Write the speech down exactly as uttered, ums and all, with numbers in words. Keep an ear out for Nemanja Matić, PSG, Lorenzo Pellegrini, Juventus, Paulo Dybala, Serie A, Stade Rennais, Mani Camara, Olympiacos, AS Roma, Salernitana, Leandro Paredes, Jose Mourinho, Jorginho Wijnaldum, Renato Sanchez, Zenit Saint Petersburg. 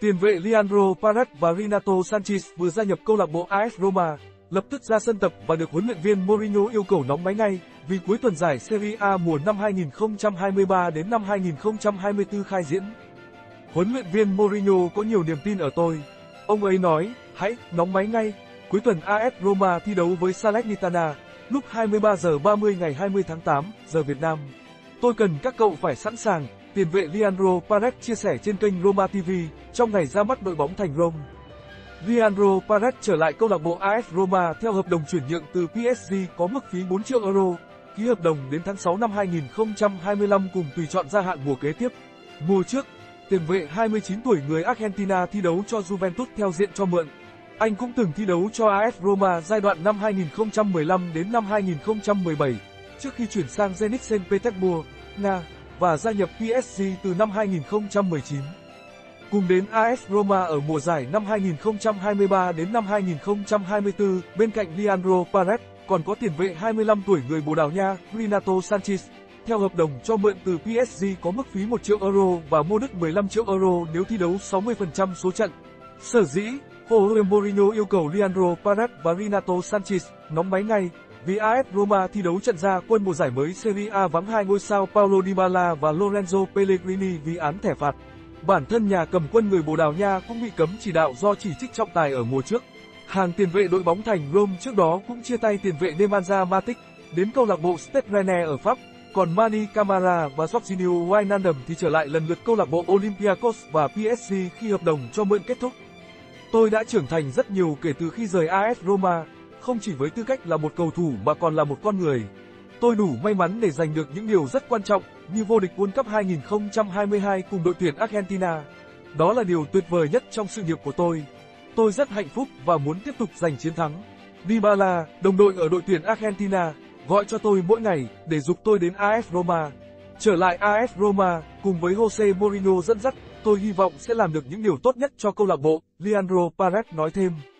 Tiền vệ Leandro Paredes và Renato Sanchez vừa gia nhập câu lạc bộ a ét Roma, lập tức ra sân tập và được huấn luyện viên Mourinho yêu cầu nóng máy ngay, vì cuối tuần giải Serie A mùa năm hai nghìn không trăm hai mươi ba đến năm hai nghìn không trăm hai mươi tư khai diễn. Huấn luyện viên Mourinho có nhiều niềm tin ở tôi. Ông ấy nói, hãy nóng máy ngay. Cuối tuần a ét Roma thi đấu với Salernitana, lúc hai mươi ba giờ ba mươi ngày hai mươi tháng tám, giờ Việt Nam. Tôi cần các cậu phải sẵn sàng, tiền vệ Leandro Paredes chia sẻ trên kênh Roma ti vi, trong ngày ra mắt đội bóng thành Rome. Leandro Paredes trở lại câu lạc bộ a ét Roma theo hợp đồng chuyển nhượng từ pê ét giê có mức phí bốn triệu euro, ký hợp đồng đến tháng sáu năm hai nghìn không trăm hai mươi lăm cùng tùy chọn gia hạn mùa kế tiếp. Mùa trước, tiền vệ hai mươi chín tuổi người Argentina thi đấu cho Juventus theo diện cho mượn. Anh cũng từng thi đấu cho a ét Roma giai đoạn năm hai nghìn không trăm mười lăm đến năm hai nghìn không trăm mười bảy, trước khi chuyển sang Zenit Saint Petersburg, Nga, và gia nhập pê ét giê từ năm hai nghìn không trăm mười chín. Cùng đến a ét Roma ở mùa giải năm hai nghìn không trăm hai mươi ba đến năm hai nghìn không trăm hai mươi tư, bên cạnh Leandro Paredes, còn có tiền vệ hai mươi lăm tuổi người Bồ Đào Nha, Renato Sanchez, theo hợp đồng cho mượn từ pê ét giê có mức phí một triệu euro và mua đứt mười lăm triệu euro nếu thi đấu sáu mươi phần trăm số trận. Sở dĩ Jose Mourinho yêu cầu Leandro Paredes và Renato Sanchez nóng máy ngay, vì a ét Roma thi đấu trận ra quân mùa giải mới Serie A vắng hai ngôi sao Paulo Dybala và Lorenzo Pellegrini vì án thẻ phạt. Bản thân nhà cầm quân người Bồ Đào Nha cũng bị cấm chỉ đạo do chỉ trích trọng tài ở mùa trước. Hàng tiền vệ đội bóng thành Rome trước đó cũng chia tay tiền vệ Nemanja Matić đến câu lạc bộ Stade Rennais ở Pháp, còn Mani Camara và Jorginho Wijnaldum thì trở lại lần lượt câu lạc bộ Olympiacos và pê ét giê khi hợp đồng cho mượn kết thúc. Tôi đã trưởng thành rất nhiều kể từ khi rời a ét Roma, không chỉ với tư cách là một cầu thủ mà còn là một con người. Tôi đủ may mắn để giành được những điều rất quan trọng như vô địch World Cup hai nghìn không trăm hai mươi hai cùng đội tuyển Argentina. Đó là điều tuyệt vời nhất trong sự nghiệp của tôi. Tôi rất hạnh phúc và muốn tiếp tục giành chiến thắng. Dybala, đồng đội ở đội tuyển Argentina, gọi cho tôi mỗi ngày để giục tôi đến a ét Roma. Trở lại a ét Roma, cùng với Jose Mourinho dẫn dắt, tôi hy vọng sẽ làm được những điều tốt nhất cho câu lạc bộ, Leandro Paredes nói thêm.